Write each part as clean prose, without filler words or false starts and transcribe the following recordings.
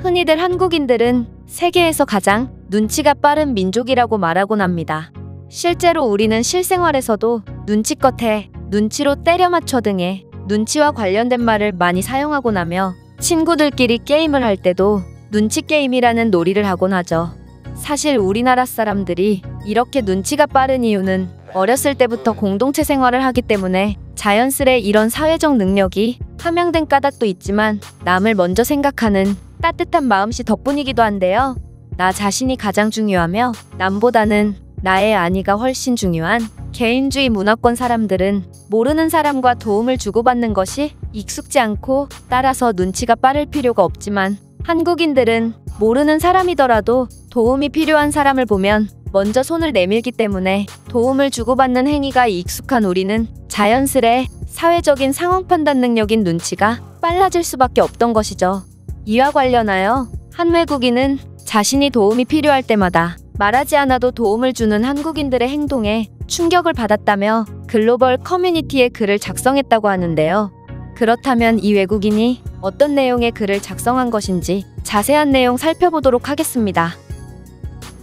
흔히들 한국인들은 세계에서 가장 눈치가 빠른 민족이라고 말하곤 합니다. 실제로 우리는 실생활에서도 눈치껏해, 눈치로 때려 맞춰 등의 눈치와 관련된 말을 많이 사용하곤 하며 친구들끼리 게임을 할 때도 눈치 게임이라는 놀이를 하곤 하죠. 사실 우리나라 사람들이 이렇게 눈치가 빠른 이유는 어렸을 때부터 공동체 생활을 하기 때문에 자연스레 이런 사회적 능력이 함양된 까닭도 있지만 남을 먼저 생각하는 따뜻한 마음씨 덕분이기도 한데요. 나 자신이 가장 중요하며 남보다는 나의 안위가 훨씬 중요한 개인주의 문화권 사람들은 모르는 사람과 도움을 주고받는 것이 익숙지 않고 따라서 눈치가 빠를 필요가 없지만 한국인들은 모르는 사람이더라도 도움이 필요한 사람을 보면 먼저 손을 내밀기 때문에 도움을 주고받는 행위가 익숙한 우리는 자연스레 사회적인 상황 판단 능력인 눈치가 빨라질 수밖에 없던 것이죠. 이와 관련하여 한 외국인은 자신이 도움이 필요할 때마다 말하지 않아도 도움을 주는 한국인들의 행동에 충격을 받았다며 글로벌 커뮤니티에 글을 작성했다고 하는데요. 그렇다면 이 외국인이 어떤 내용의 글을 작성한 것인지 자세한 내용 살펴보도록 하겠습니다.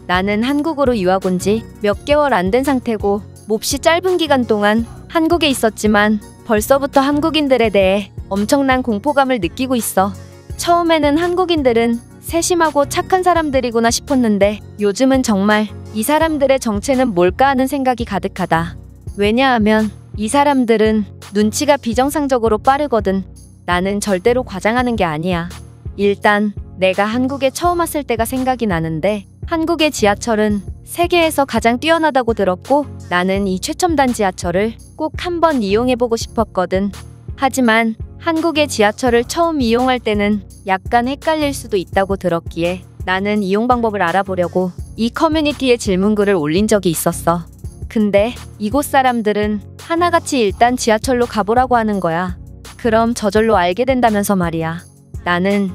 나는 한국으로 유학 온 지 몇 개월 안 된 상태고 몹시 짧은 기간 동안 한국에 있었지만 벌써부터 한국인들에 대해 엄청난 공포감을 느끼고 있어. 처음에는 한국인들은 세심하고 착한 사람들이구나 싶었는데 요즘은 정말 이 사람들의 정체는 뭘까 하는 생각이 가득하다. 왜냐하면 이 사람들은 눈치가 비정상적으로 빠르거든. 나는 절대로 과장하는 게 아니야. 일단 내가 한국에 처음 왔을 때가 생각이 나는데 한국의 지하철은 세계에서 가장 뛰어나다고 들었고 나는 이 최첨단 지하철을 꼭 한번 이용해보고 싶었거든. 하지만 한국의 지하철을 처음 이용할 때는 약간 헷갈릴 수도 있다고 들었기에 나는 이용 방법을 알아보려고 이 커뮤니티에 질문글을 올린 적이 있었어. 근데 이곳 사람들은 하나같이 일단 지하철로 가보라고 하는 거야. 그럼 저절로 알게 된다면서 말이야. 나는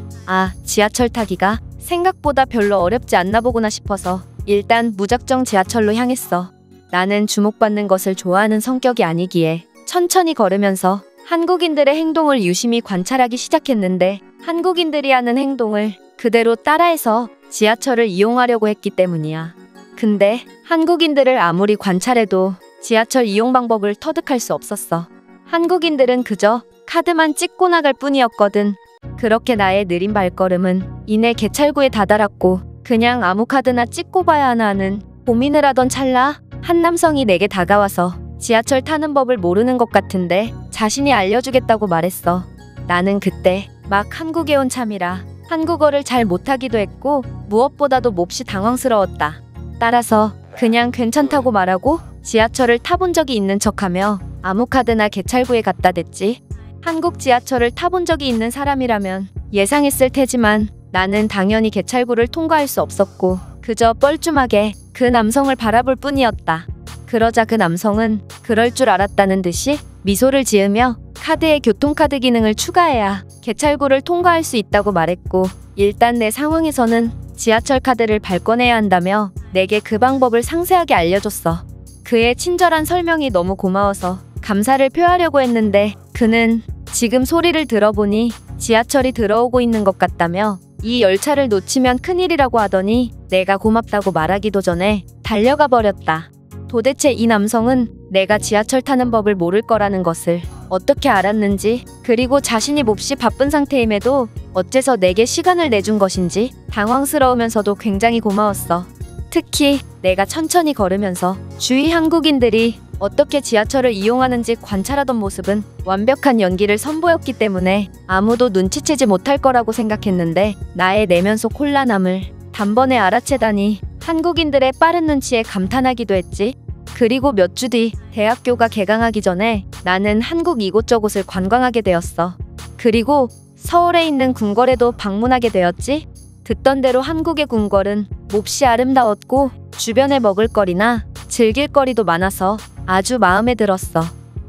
지하철 타기가 생각보다 별로 어렵지 않나 보구나 싶어서 일단 무작정 지하철로 향했어. 나는 주목받는 것을 좋아하는 성격이 아니기에 천천히 걸으면서 한국인들의 행동을 유심히 관찰하기 시작했는데 한국인들이 하는 행동을 그대로 따라해서 지하철을 이용하려고 했기 때문이야. 근데 한국인들을 아무리 관찰해도 지하철 이용 방법을 터득할 수 없었어. 한국인들은 그저 카드만 찍고 나갈 뿐이었거든. 그렇게 나의 느린 발걸음은 이내 개찰구에 다다랐고 그냥 아무 카드나 찍고 봐야 하나 하는 고민을 하던 찰나 한 남성이 내게 다가와서 지하철 타는 법을 모르는 것 같은데 자신이 알려주겠다고 말했어. 나는 그때 막 한국에 온 참이라 한국어를 잘 못하기도 했고 무엇보다도 몹시 당황스러웠다. 따라서 그냥 괜찮다고 말하고 지하철을 타본 적이 있는 척하며 아무 카드나 개찰구에 갖다 댔지. 한국 지하철을 타본 적이 있는 사람이라면 예상했을 테지만 나는 당연히 개찰구를 통과할 수 없었고 그저 뻘쭘하게 그 남성을 바라볼 뿐이었다. 그러자 그 남성은 그럴 줄 알았다는 듯이 미소를 지으며 카드에 교통카드 기능을 추가해야 개찰구를 통과할 수 있다고 말했고 일단 내 상황에서는 지하철 카드를 발권해야 한다며 내게 그 방법을 상세하게 알려줬어. 그의 친절한 설명이 너무 고마워서 감사를 표하려고 했는데 그는 지금 소리를 들어보니 지하철이 들어오고 있는 것 같다며 이 열차를 놓치면 큰일이라고 하더니 내가 고맙다고 말하기도 전에 달려가 버렸다. 도대체 이 남성은 내가 지하철 타는 법을 모를 거라는 것을 어떻게 알았는지 그리고 자신이 몹시 바쁜 상태임에도 어째서 내게 시간을 내준 것인지 당황스러우면서도 굉장히 고마웠어. 특히 내가 천천히 걸으면서 주위 한국인들이 어떻게 지하철을 이용하는지 관찰하던 모습은 완벽한 연기를 선보였기 때문에 아무도 눈치채지 못할 거라고 생각했는데 나의 내면 속 혼란함을 단번에 알아채다니 한국인들의 빠른 눈치에 감탄하기도 했지. 그리고 몇 주 뒤 대학교가 개강하기 전에 나는 한국 이곳저곳을 관광하게 되었어. 그리고 서울에 있는 궁궐에도 방문하게 되었지. 듣던 대로 한국의 궁궐은 몹시 아름다웠고 주변에 먹을거리나 즐길거리도 많아서 아주 마음에 들었어.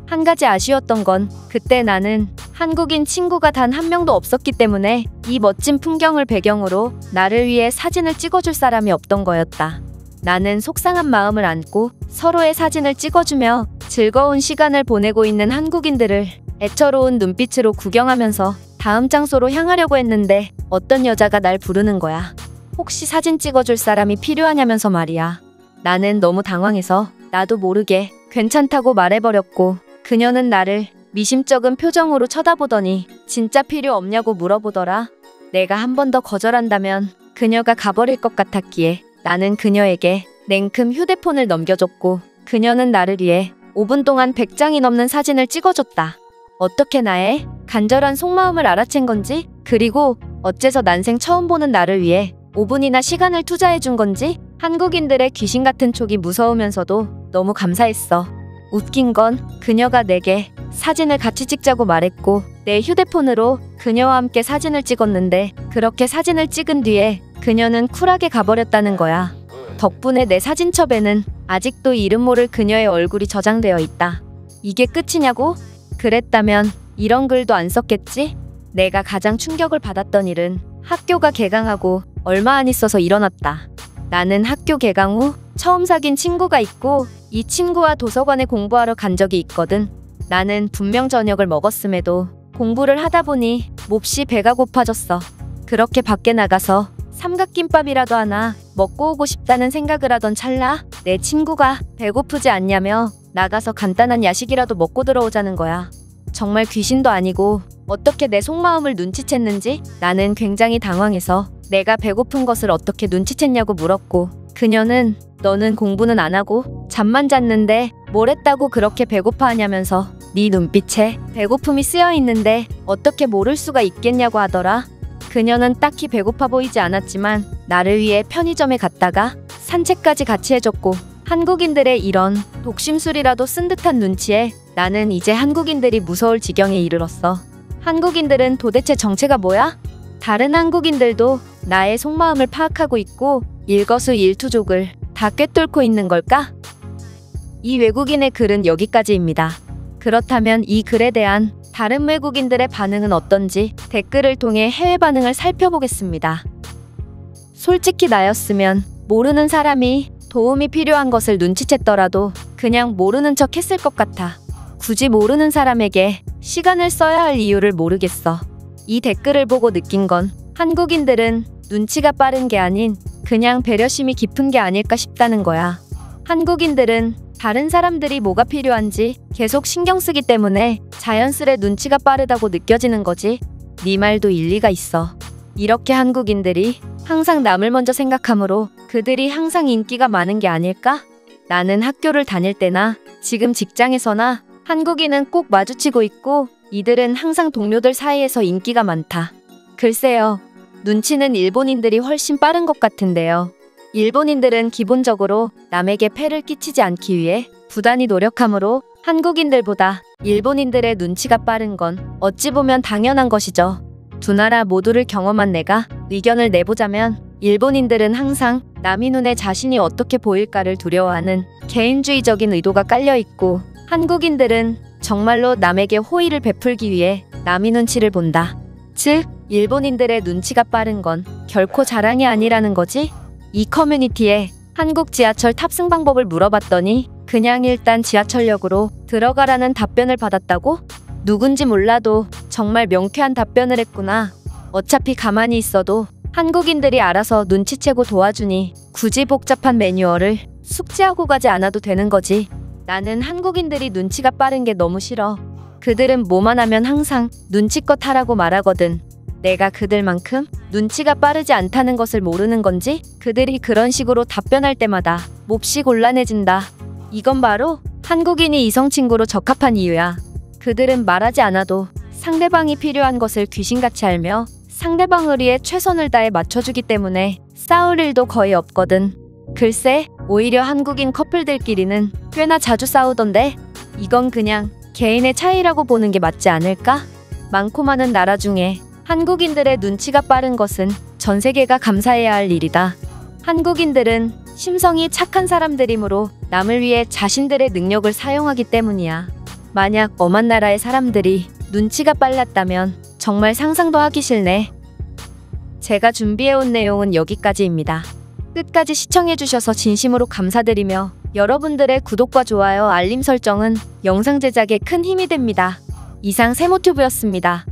한 가지 아쉬웠던 건 그때 나는 한국인 친구가 단 한 명도 없었기 때문에 이 멋진 풍경을 배경으로 나를 위해 사진을 찍어줄 사람이 없던 거였다. 나는 속상한 마음을 안고 서로의 사진을 찍어주며 즐거운 시간을 보내고 있는 한국인들을 애처로운 눈빛으로 구경하면서 다음 장소로 향하려고 했는데 어떤 여자가 날 부르는 거야. 혹시 사진 찍어줄 사람이 필요하냐면서 말이야. 나는 너무 당황해서 나도 모르게 괜찮다고 말해버렸고, 그녀는 나를 미심쩍은 표정으로 쳐다보더니 진짜 필요 없냐고 물어보더라. 내가 한 번 더 거절한다면 그녀가 가버릴 것 같았기에 나는 그녀에게 냉큼 휴대폰을 넘겨줬고, 그녀는 나를 위해 5분 동안 100장이 넘는 사진을 찍어줬다. 어떻게 나의 간절한 속마음을 알아챈 건지, 그리고 어째서 난생 처음 보는 나를 위해 5분이나 시간을 투자해준 건지 한국인들의 귀신 같은 촉이 무서우면서도 너무 감사했어. 웃긴 건 그녀가 내게 사진을 같이 찍자고 말했고, 내 휴대폰으로 그녀와 함께 사진을 찍었는데 그렇게 사진을 찍은 뒤에 그녀는 쿨하게 가버렸다는 거야. 덕분에 내 사진첩에는 아직도 이름 모를 그녀의 얼굴이 저장되어 있다. 이게 끝이냐고? 그랬다면 이런 글도 안 썼겠지? 내가 가장 충격을 받았던 일은 학교가 개강하고 얼마 안 있어서 일어났다. 나는 학교 개강 후 처음 사귄 친구가 있고, 이 친구와 도서관에 공부하러 간 적이 있거든. 나는 분명 저녁을 먹었음에도 공부를 하다 보니 몹시 배가 고파졌어. 그렇게 밖에 나가서 삼각김밥이라도 하나 먹고 오고 싶다는 생각을 하던 찰나 내 친구가 배고프지 않냐며 나가서 간단한 야식이라도 먹고 들어오자는 거야. 정말 귀신도 아니고 어떻게 내 속마음을 눈치챘는지 나는 굉장히 당황해서 내가 배고픈 것을 어떻게 눈치챘냐고 물었고, 그녀는 너는 공부는 안 하고 잠만 잤는데 뭘 했다고 그렇게 배고파하냐면서 네 눈빛에 배고픔이 쓰여 있는데 어떻게 모를 수가 있겠냐고 하더라. 그녀는 딱히 배고파 보이지 않았지만 나를 위해 편의점에 갔다가 산책까지 같이 해줬고, 한국인들의 이런 독심술이라도 쓴 듯한 눈치에 나는 이제 한국인들이 무서울 지경에 이르렀어. 한국인들은 도대체 정체가 뭐야? 다른 한국인들도 나의 속마음을 파악하고 있고 일거수일투족을 다 꿰뚫고 있는 걸까? 이 외국인의 글은 여기까지입니다. 그렇다면 이 글에 대한 다른 외국인들의 반응은 어떤지 댓글을 통해 해외 반응을 살펴보겠습니다. 솔직히 나였으면 모르는 사람이 도움이 필요한 것을 눈치챘더라도 그냥 모르는 척 했을 것 같아. 굳이 모르는 사람에게 시간을 써야 할 이유를 모르겠어. 이 댓글을 보고 느낀 건 한국인들은 눈치가 빠른 게 아닌 그냥 배려심이 깊은 게 아닐까 싶다는 거야. 한국인들은 다른 사람들이 뭐가 필요한지 계속 신경 쓰기 때문에 자연스레 눈치가 빠르다고 느껴지는 거지. 네 말도 일리가 있어. 이렇게 한국인들이 항상 남을 먼저 생각하므로 그들이 항상 인기가 많은 게 아닐까? 나는 학교를 다닐 때나 지금 직장에서나 한국인은 꼭 마주치고 있고 이들은 항상 동료들 사이에서 인기가 많다. 글쎄요. 눈치는 일본인들이 훨씬 빠른 것 같은데요. 일본인들은 기본적으로 남에게 폐를 끼치지 않기 위해 부단히 노력하므로 한국인들보다 일본인들의 눈치가 빠른 건 어찌 보면 당연한 것이죠. 두 나라 모두를 경험한 내가 의견을 내보자면, 일본인들은 항상 남이 눈에 자신이 어떻게 보일까를 두려워하는 개인주의적인 의도가 깔려있고, 한국인들은 정말로 남에게 호의를 베풀기 위해 남이 눈치를 본다. 즉, 일본인들의 눈치가 빠른 건 결코 자랑이 아니라는 거지? 이 커뮤니티에 한국 지하철 탑승 방법을 물어봤더니 그냥 일단 지하철역으로 들어가라는 답변을 받았다고? 누군지 몰라도 정말 명쾌한 답변을 했구나. 어차피 가만히 있어도 한국인들이 알아서 눈치채고 도와주니 굳이 복잡한 매뉴얼을 숙지하고 가지 않아도 되는 거지. 나는 한국인들이 눈치가 빠른 게 너무 싫어. 그들은 뭐만 하면 항상 눈치껏 하라고 말하거든. 내가 그들만큼 눈치가 빠르지 않다는 것을 모르는 건지 그들이 그런 식으로 답변할 때마다 몹시 곤란해진다. 이건 바로 한국인이 이성친구로 적합한 이유야. 그들은 말하지 않아도 상대방이 필요한 것을 귀신같이 알며 상대방을 위해 최선을 다해 맞춰주기 때문에 싸울 일도 거의 없거든. 글쎄, 오히려 한국인 커플들끼리는 꽤나 자주 싸우던데, 이건 그냥 개인의 차이라고 보는 게 맞지 않을까? 많고 많은 나라 중에 한국인들의 눈치가 빠른 것은 전 세계가 감사해야 할 일이다. 한국인들은 심성이 착한 사람들이므로 남을 위해 자신들의 능력을 사용하기 때문이야. 만약 엄한 나라의 사람들이 눈치가 빨랐다면 정말 상상도 하기 싫네. 제가 준비해온 내용은 여기까지입니다. 끝까지 시청해주셔서 진심으로 감사드리며 여러분들의 구독과 좋아요, 알림 설정은 영상 제작에 큰 힘이 됩니다. 이상 세모튜브였습니다.